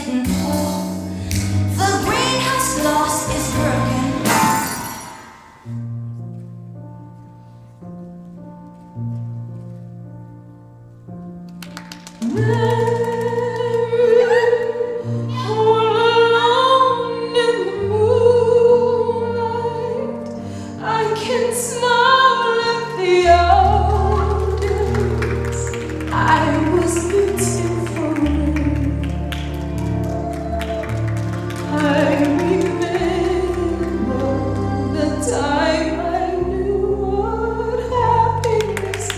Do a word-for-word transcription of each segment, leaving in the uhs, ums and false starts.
hidden. The greenhouse glass is broken. Alone in the moonlight, I can smile at the odors I was meeting for I remember the time I knew what happiness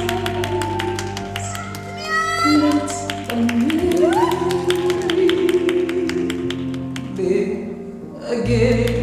was. Let a memory be again.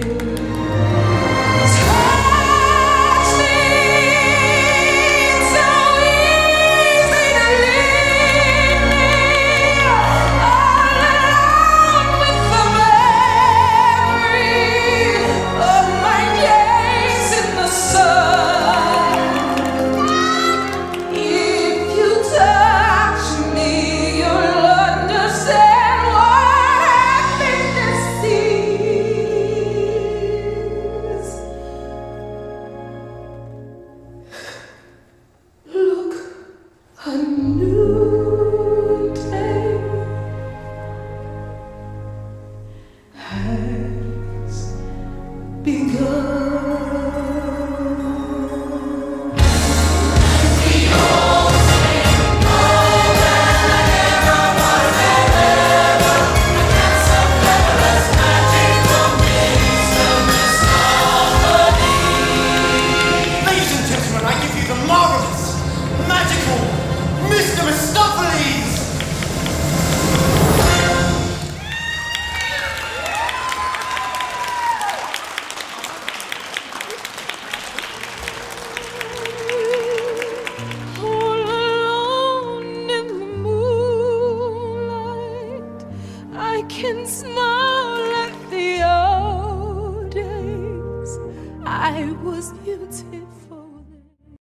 Can smile at the old days I was beautiful.